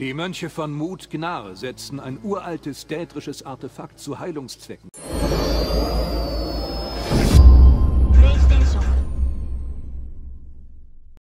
Die Mönche von Mut Gnare setzten ein uraltes dädrisches Artefakt zu Heilungszwecken.